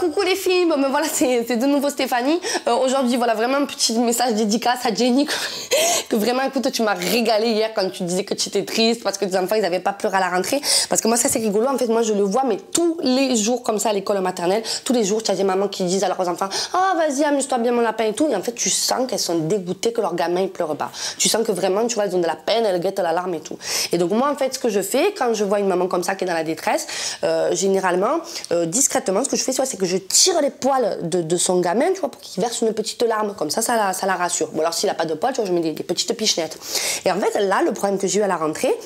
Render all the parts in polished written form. Coucou les filles, bon, voilà, c'est de nouveau Stéphanie. Aujourd'hui, voilà, vraiment un petit message dédicace à Jenny que vraiment, écoute, tu m'as régalé hier quand tu disais que tu étais triste parce que tes enfants, ils n'avaient pas pleuré à la rentrée. Parce que moi, ça, c'est rigolo. En fait, moi, je le vois, mais tous les jours, comme ça, à l'école maternelle, tous les jours, tu as des mamans qui disent à leurs enfants, ah, vas-y, amuse-toi bien, mon lapin et tout. Et en fait, tu sens qu'elles sont dégoûtées que leur gamin, il pleure pas. Tu sens que vraiment, tu vois, elles ont de la peine, elles guettent l'alarme et tout. Et donc, moi, en fait, ce que je fais quand je vois une maman comme ça qui est dans la détresse, généralement, discrètement, ce que je c'est que je tire les poils de son gamin, tu vois, pour qu'il verse une petite larme, comme ça la rassure. Ou alors s'il n'a pas de poils, tu vois, je mets des petites pichenettes. Et en fait, là, le problème que j'ai eu à la rentrée,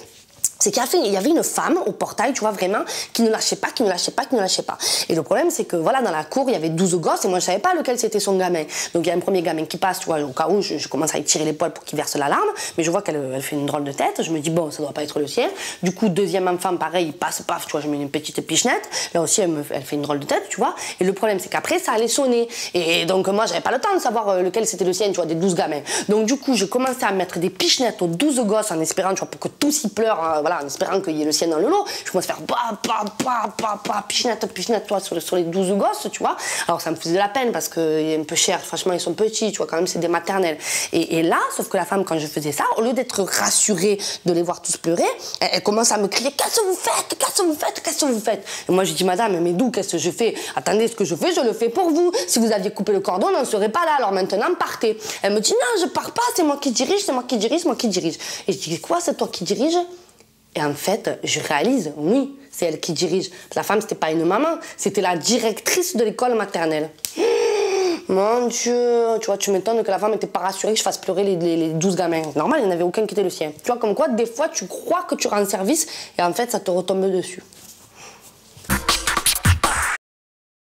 c'est qu'il y avait une femme au portail, tu vois, vraiment, qui ne lâchait pas, qui ne lâchait pas, qui ne lâchait pas. Et le problème, c'est que, voilà, dans la cour, il y avait 12 gosses et moi, je savais pas lequel c'était son gamin. Donc, il y a un premier gamin qui passe, tu vois, au cas où, je commence à lui tirer les poils pour qu'il verse l'alarme, mais je vois qu'elle fait une drôle de tête. Je me dis, bon, ça doit pas être le sien. Du coup, deuxième enfant, pareil, il passe, paf, tu vois, je mets une petite pichenette. Là aussi, elle fait une drôle de tête, tu vois. Et le problème, c'est qu'après, ça allait sonner. Et donc, moi, j'avais pas le temps de savoir lequel c'était le sien, tu vois, des 12 gamins. Donc, du coup, je commençais à mettre des pichenettes aux 12 gosses en espérant, tu vois, pour que tous y pleurent, hein, voilà, en espérant qu'il y ait le sien dans le lot. Je commence à faire bah, bah, bah, bah, bah, pichenette, pichenette, toi, sur les 12 gosses, tu vois. Alors, ça me faisait de la peine parce qu'il est un peu cher. Franchement, ils sont petits, tu vois, quand même, c'est des maternelles. Et là, sauf que la femme, quand je faisais ça, au lieu d'être rassurée de les voir tous pleurer, elle commence à me crier, qu'est-ce que vous faites, qu'est-ce que vous faites, qu'est-ce que vous faites. Et moi, je dis, madame, mais d'où, qu'est-ce que je fais? Attendez, ce que je fais, je le fais pour vous. Si vous aviez coupé le cordon, on ne serait pas là. Alors maintenant, partez. Elle me dit, non, je pars pas, c'est moi qui dirige, c'est moi qui dirige, c'est moi qui dirige. Et je dis, quoi, c'est toi qui dirige? Et en fait, je réalise, oui, c'est elle qui dirige. La femme, c'était pas une maman, c'était la directrice de l'école maternelle. Mon Dieu, tu vois, tu m'étonnes que la femme n'était pas rassurée que je fasse pleurer les 12 gamins. Normal, il n'y en avait aucun qui était le sien. Tu vois, comme quoi, des fois, tu crois que tu rends service et en fait, ça te retombe dessus.